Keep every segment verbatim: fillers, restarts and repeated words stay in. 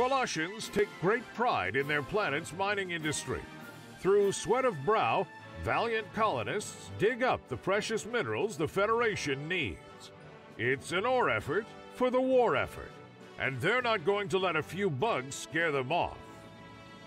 Koloshians take great pride in their planet's mining industry. Through sweat of brow, valiant colonists dig up the precious minerals the Federation needs. It's an or effort for the war effort, and they're not going to let a few bugs scare them off.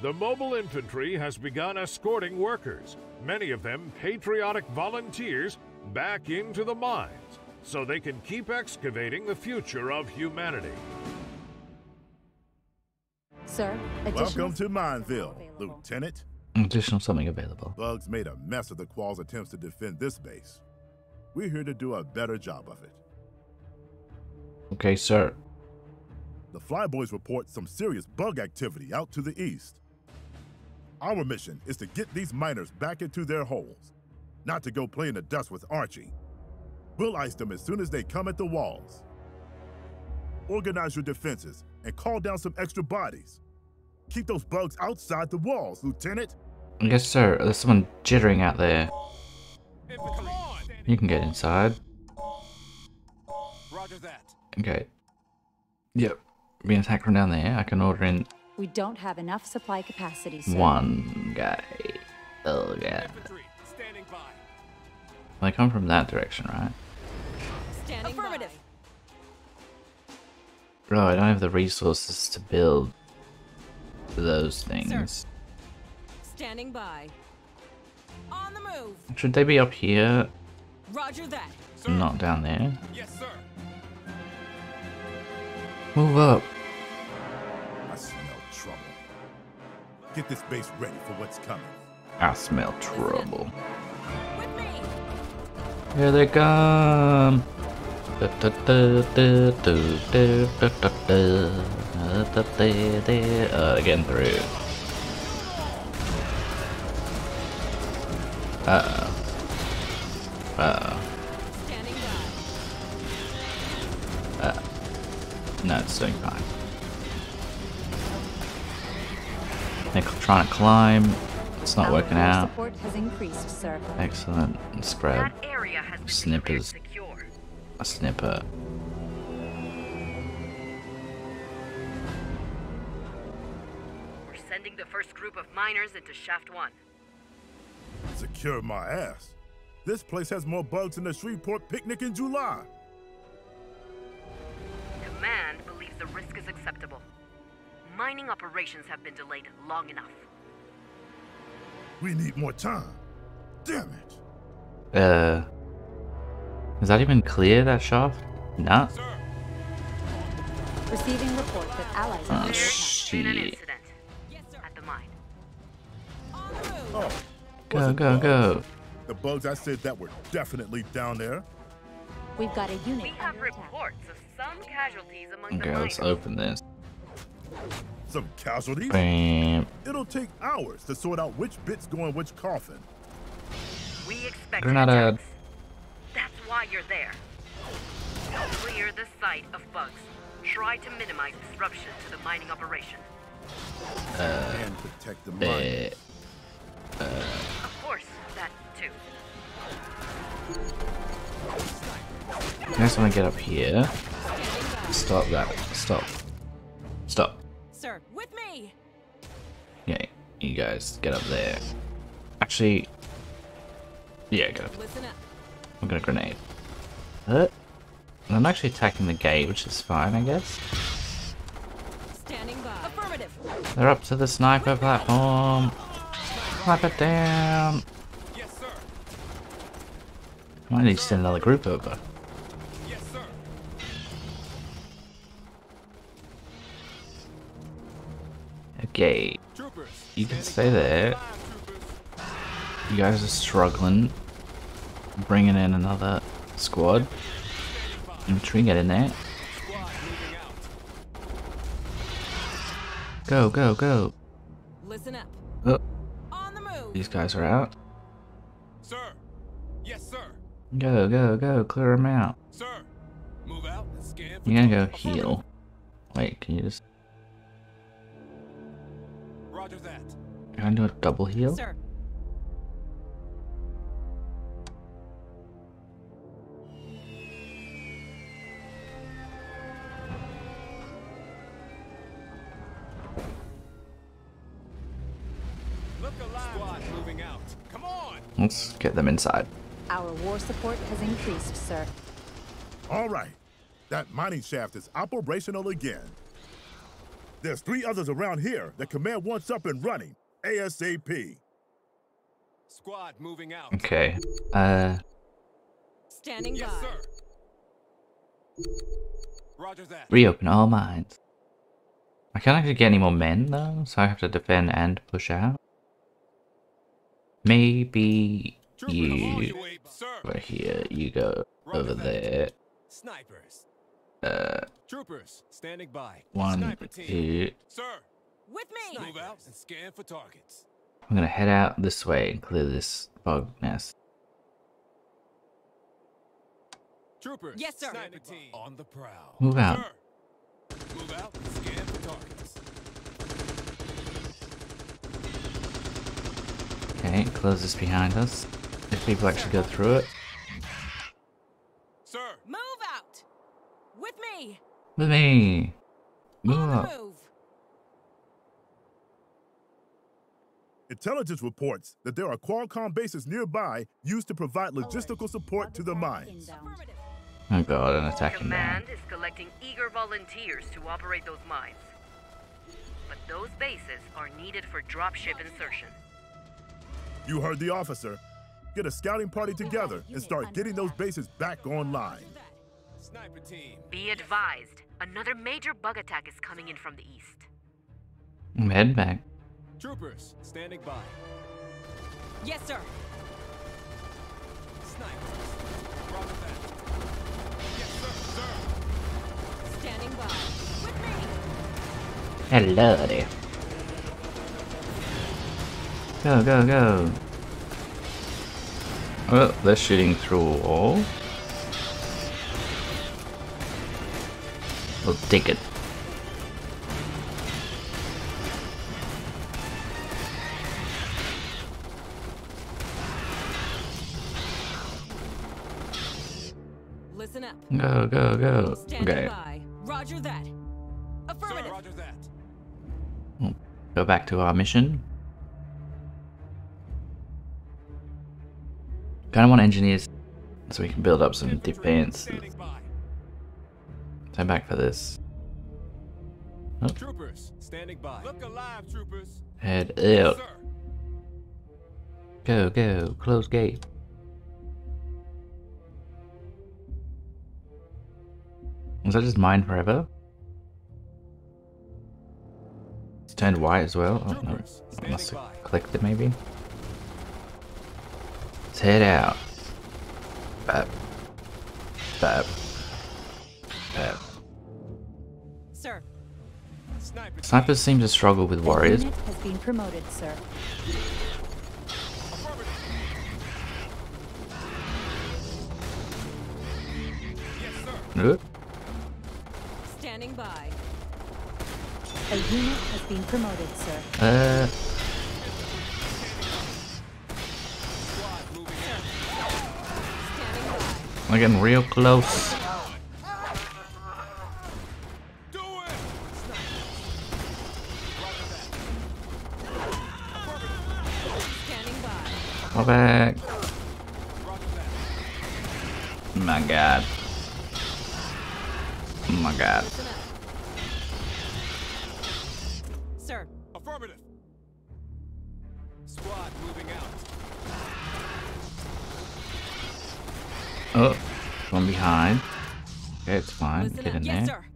The Mobile Infantry has begun escorting workers, many of them patriotic volunteers, back into the mines so they can keep excavating the future of humanity. Sir, welcome to Mineville, Lieutenant. Additional something available. Bugs made a mess of the Qualls' attempts to defend this base. We're here to do a better job of it. Okay, sir. The Flyboys report some serious bug activity out to the east. Our mission is to get these miners back into their holes, not to go play in the dust with Archie. We'll ice them as soon as they come at the walls. Organize your defenses and call down some extra bodies. Keep those bugs outside the walls, Lieutenant. Yes, sir. There's someone jittering out there. You can get inside. Roger that. Okay. Yep. Being attacked from down there. I can order in. We don't have enough supply capacity, sir. One guy. Oh yeah. They come from that direction, right? Standing Affirmative. By. Oh, I don't have the resources to build those things. Sir. Standing by. On the move. Should they be up here? Roger that. Sir. Not down there. Yes, sir. Move up. I smell trouble. Get this base ready for what's coming. I smell trouble. With me. Here they come. Da, da, da, da, da, da, da, da. Uh, getting through. Uh oh. Uh oh. Uh. No, it's doing fine. They're trying to climb. It's not working out. Excellent. Let's grab snippers. A snipper. Sending the first group of miners into shaft one. Secure my ass. This place has more bugs than the Shreveport picnic in July. Command believes the risk is acceptable. Mining operations have been delayed long enough. We need more time. Damn it. Uh. Is that even clear, that shaft? Nah. Sir. Receiving report that allies oh, shit. Oh, go, go, go. The bugs I said that were definitely down there. We've got a unit. We have reports of some casualties among okay, the let's miners. Open this. Some casualties? Bam. It'll take hours to sort out which bits go in which coffin. We expect Grenada. That's why you're there. Clear the site of bugs. Try to minimize disruption to the mining operation. Uh, and protect the mine. Uh, of course, that too. I just want to get up here. Stop that. Stop. Stop. Sir, with me. Yeah, you guys get up there. Actually, yeah, get up. Listen up. I'm gonna grenade. Uh, I'm actually attacking the gate, which is fine, I guess. Standing by. Affirmative. They're up to the sniper platform. Clap it down. Yes, sir. I might need to send another group over. Yes, sir. Okay. Troopers, you can stay there. Five, you guys are struggling. Bringing in another squad. Infantry, get in there. Go, go, go. Listen up. Oh. These guys are out. Sir. Yes, sir. Go, go, go. Clear them out. Sir. Move out and scan. You're gonna go heal. Wait, can you just... Roger that. Can I do a double heal? Sir. Let's get them inside. Our war support has increased, sir. All right. That mining shaft is operational again. There's three others around here that command wants up and running ASAP. Squad moving out. Okay. Uh. Standing by. Yes, sir. Roger that. Reopen all mines. I can't actually get any more men though, so I have to defend and push out. Maybe you over here. You go over there. Snipers. Uh. Troopers standing by. One, two. Sir. With me. Move out and scan for targets. I'm gonna head out this way and clear this bog nest. Troopers. Yes, sir. On the prowl. Move out. Sir. Move out and scan for targets. Okay, close this behind us. If people actually go through it. Sir. Move out. With me. With me. Move on out. Move. Intelligence reports that there are Qualcomm bases nearby used to provide logistical support to the mines. Oh god, an attacking man. Command is collecting eager volunteers to operate those mines. But those bases are needed for dropship insertion. You heard the officer. Get a scouting party together and start getting those bases back online. Sniper team. Be advised, another major bug attack is coming in from the east. I'm heading back. Troopers standing by. Yes, sir. Snipers. Roger that. Yes, sir, sir. Standing by. With me. Hello there. Go, go, go. Well, they're shooting through a wall. We'll take it. Go, go, go. Okay. Roger that. Affirmative. Roger that. Go back to our mission. Kind of want engineers so we can build up some defense. Turn back for this. Oh. Troopers standing by. Look alive, troopers. Head out. Go, go. Close gate. Was that just mine forever? It's turned white as well. Oh no, I must have clicked it maybe. Let's head out. Bap. Bap. Bap. Sir. Snipers seem to struggle with warriors. The unit has been promoted, sir. Good. By. A unit has been promoted, sir. Uh. We're getting real close. Do it. Standing by. Go back. Oh my god. Oh my god. Squad moving out. Oh, from behind. Okay, it's fine. Get in there.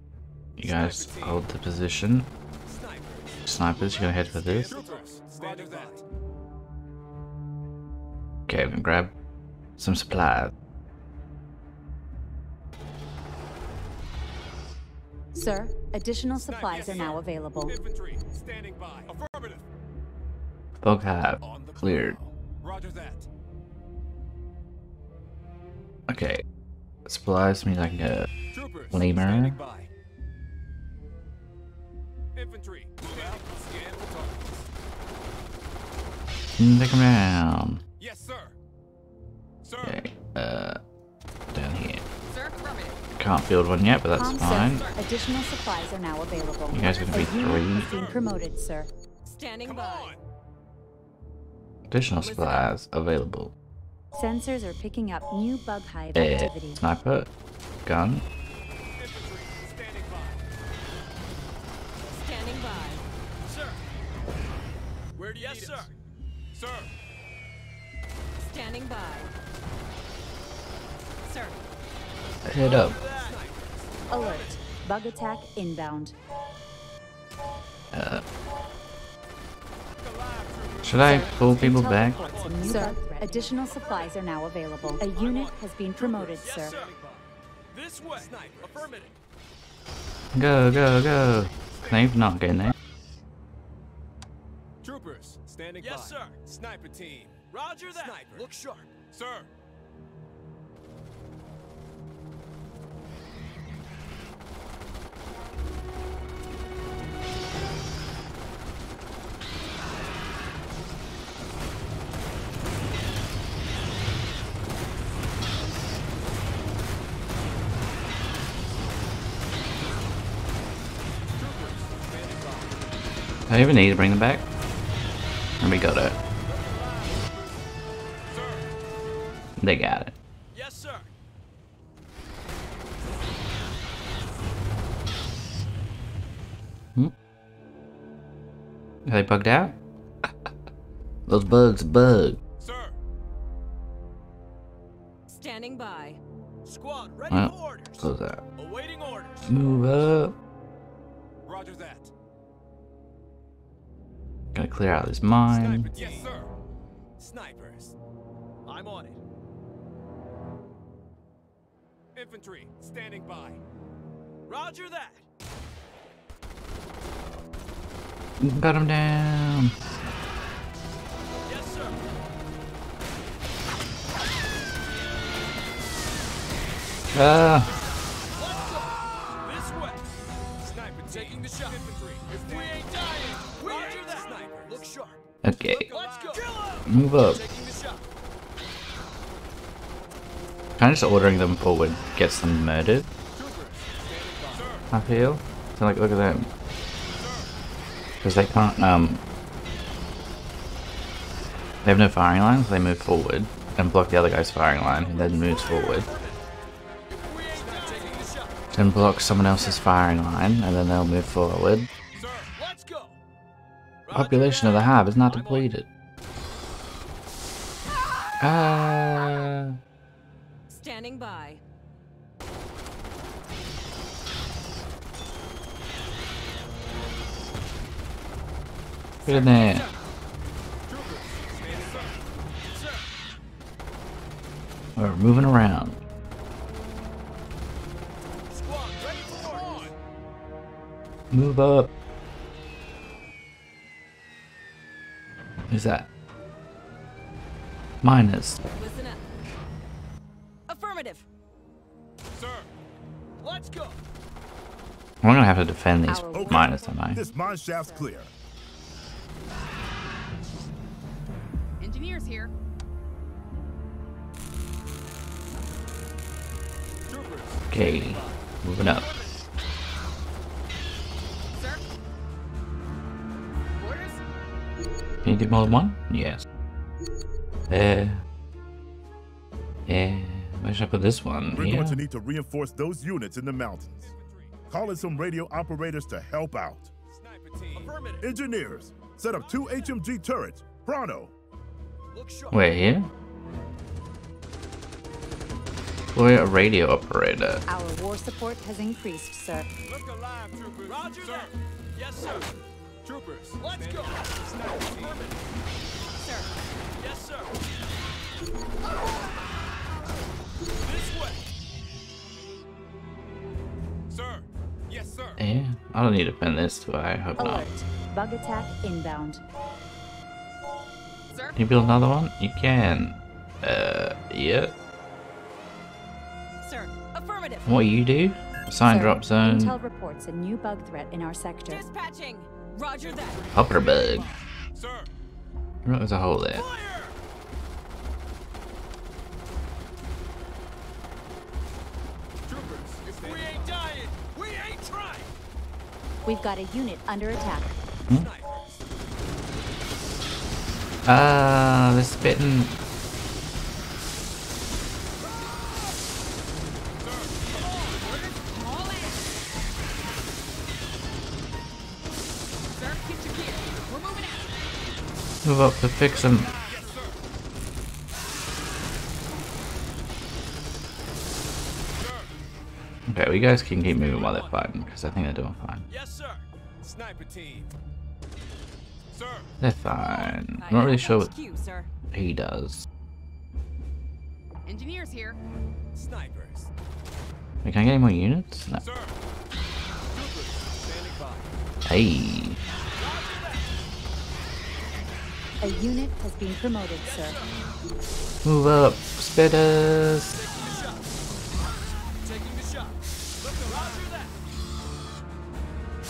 You guys hold the position. Snipers, you're gonna head for this. Okay, I'm gonna grab some supplies. Sir, additional supplies are now available. Infantry standing by. Affirmative. Bug hive cleared. Roger that. Okay. Supplies means I can get a flamer. Infantry. Look around. Yes, sir. Sir. Okay. Uh, down here. Sir, can't build one yet, but that's fine. Additional supplies are now available. You guys are gonna be three. Promoted, sir. Standing by. Additional supplies available. Sensors are picking up new bug hive uh, activity. Sniper, gun. Standing by. Standing by. Sir. Where do you yes, need sir. Us? Sir. Standing by. Sir. Head up. Alert. Bug attack inbound. Uh. Should I pull people back? Sir, additional supplies are now available. A unit has been promoted, sir. This way. Go, go, go. They've not getting there. Troopers, standing by. Yes, sir. Sniper team. Roger that. Sniper. Look sharp, sir. I even need to bring them back. And we got it. They got it. Yes, sir. Hmm? Are they bugged out? Those bugs bug. Sir. Standing by. Squad ready well, for orders. Close out. Awaiting orders. Move up. Roger that. Gotta clear out this mine. Sniper, yes, sir. Snipers. I'm on it. Infantry standing by. Roger that. Got him down. Yes, sir. Ah. Uh. Taking the shot. Infantry. If we ain't dying, we ain't the sniper. Look sharp. Okay. Let's go. Move up. Taking the shot. Kind of just ordering them forward gets them murdered. I feel. So like, look at them. Because they can't. Um. They have no firing line, so they move forward and block the other guy's firing line, and then moves forward. Can block someone else's firing line, and then they'll move forward. Sir, let's go. Population of the hive is not depleted. Ah. Standing by. Get in there. We're moving around. Move up. Who's that? Miners. Listen up. Affirmative. Sir, let's go. I'm gonna have to defend these okay. miners, am I? This mine shaft's clear. Engineers here. Okay, moving up. Can you do more than one? Yes. There. Yeah. Where should I put this one? We're yeah. going to need to reinforce those units in the mountains. Call in some radio operators to help out. Engineers, set up two H M G turrets. Prono. We're here. Deploy a radio operator. Our war support has increased, sir. Look alive, troopers. Roger sir. That. Yes, sir. Troopers, let's go. Sir. Yes, sir. This way. Sir. Yes, sir. Yeah, I don't need to pin this, do I? I hope Alert. Not. Bug attack inbound. Sir? Can you build another one? You can. Uh, yeah. Sir, affirmative. What you do? Sign sir, drop zone. Intel reports a new bug threat in our sector. Dispatching. Roger that. Hopper bug. Sir. There's a hole there. Fire! Troopers, if we ain't dying, we ain't trying. We've got a unit under attack. Hmm? Ah, uh, they're spitting. Move up to fix them. Okay, well, you guys can keep moving while they're fighting, because I think they're doing fine. Yes, sir. Sniper team. Sir. They're fine. I'm not really sure what he does. Engineers here. Snipers. Wait, can I get any more units? No. Sir. Hey. A unit has been promoted, sir. Move up, spitters. Taking the shot. Look around you that. I'm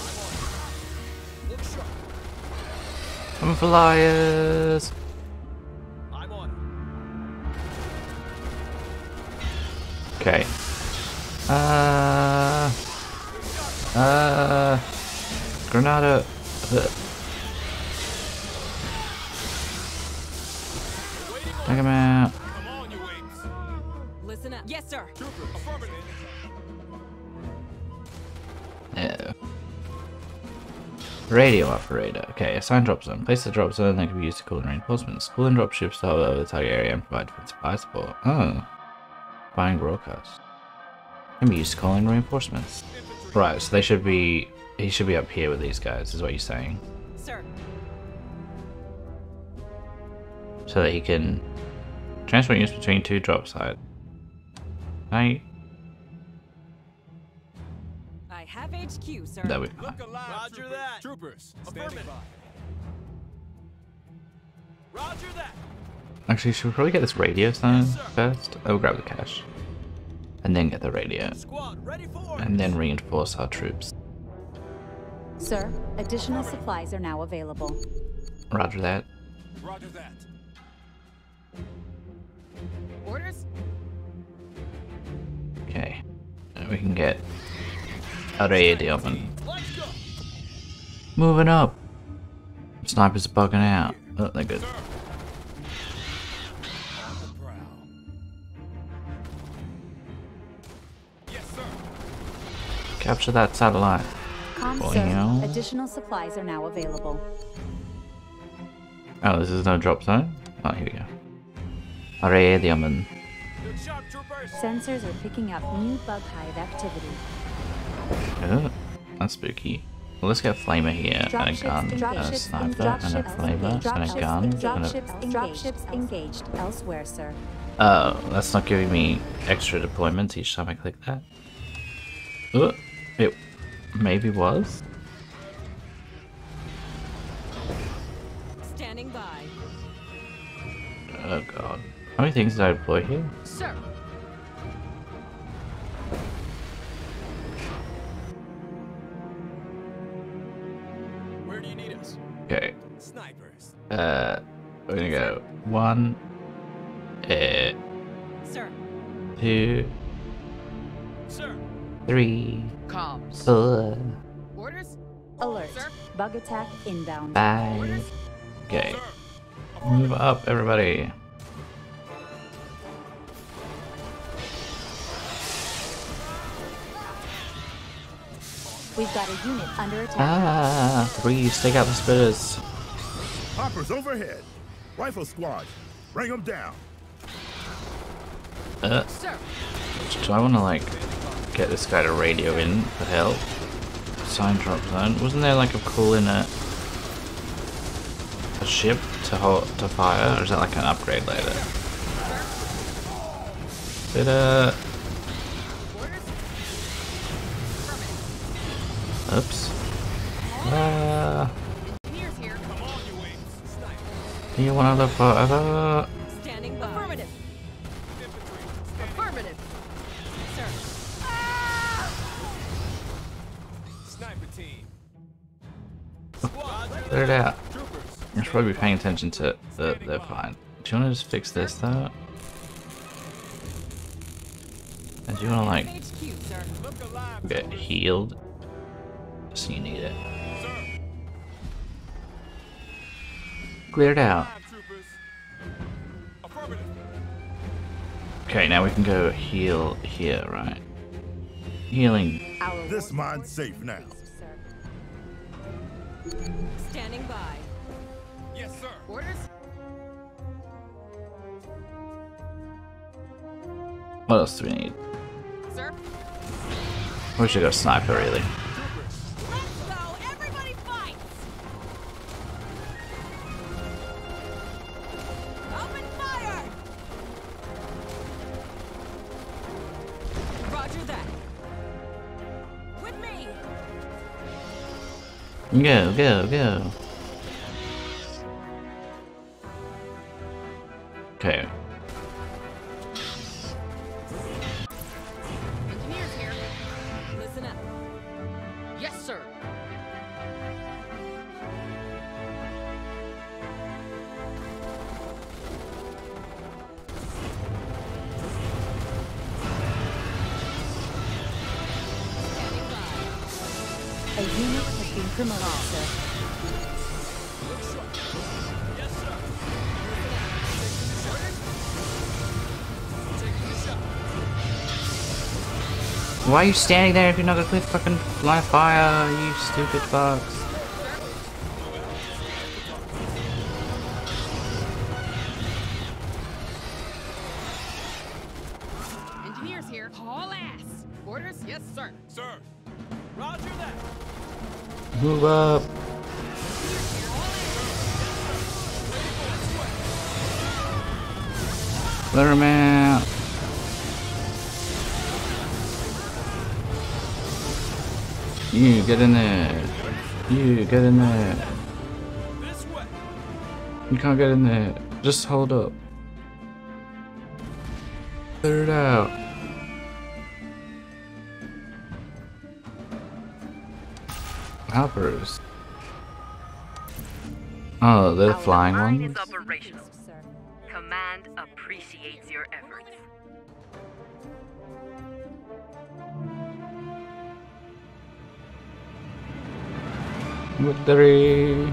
on. Look sharp. I'm flyers. I'm on. Okay. Uh Uh Granada. Ugh. Take him out. Come on, you wings. Listen up. Yes, sir. Trooper, affirmative. Yeah. Radio operator. Okay, assign drop zone. Place the drop zone that can be used to call in reinforcements. Call in drop ships to hover over the target area and provide for supply support. Oh. Buying broadcast. Can be used to call in reinforcements. Infantry. Right, so they should be. He should be up here with these guys, is what you're saying. Sir. So that he can. Transfer units between two drop sites. I. I have H Q, sir. That would be fine. Roger that. Troopers. Affirmative. Roger that. Actually, should we probably get this radio sign yes, first? I'll grab the cash, and then get the radio, squad, ready for and then reinforce our troops. Sir, additional supplies are now available. Roger that. Roger that. Orders? Okay, we can get a radio open. Moving up. Snipers are bugging out. Oh, they're good. Capture that satellite. Boing. Additional supplies are now available. Oh, this is no drop zone? Oh, here we go. Array the omen. Sensors are picking up new bug hive activity. Oh, that's spooky. Well, let's get a flamer here, drop and a gun, ships, and a sniper, and a flamer, and a gun, and a... Drop ships engaged elsewhere, sir. Oh, that's not giving me extra deployments each time I click that. Oh, it maybe was? Standing by. Oh god. How many things did I deploy here? Sir. Where do you need us? Okay. Snipers. Uh, we're gonna go one. Uh, Sir. Two. Sir. Three. Comms. Four. Orders. Alert. Sir. Bug attack inbound. Five. Orders? Okay. Sir. Move up, everybody. We've got a unit under attack. Ah, please take out the spitters. Hoppers overhead. Rifle squad, bring them down. Uh, Sir. Do I want to like get this guy to radio in for help? Sign drop zone. Wasn't there like a call in a a ship to hold, to fire, or is that like an upgrade later? Spitter. Oops. Uh, do you want to live forever? Standing by. Affirmative. Affirmative. Sir. Sniper team. Let it out. I should probably be paying attention to the, they're fine. Do you want to just fix this though? And do you want to like get healed? So you need it. Cleared out. Okay, now we can go heal here, right? Healing. This mine's safe now. Standing by. Yes, sir. Orders. What else do we need? Sir. We should go sniper, really. Let's go. Everybody fights. Open fire. Roger that. With me. Go, go, go. Okay. Why are you standing there if you're not gonna clear the fucking line of fire, you stupid fucks? Engineers here, haul ass. Orders, yes, sir. Sir. Roger that. Move up. Let him out. You get in there. You get in there. You can't get in there. Just hold up. Clear it out. Hoppers. Oh, they're flying ones. Command appreciates your efforts. Victory!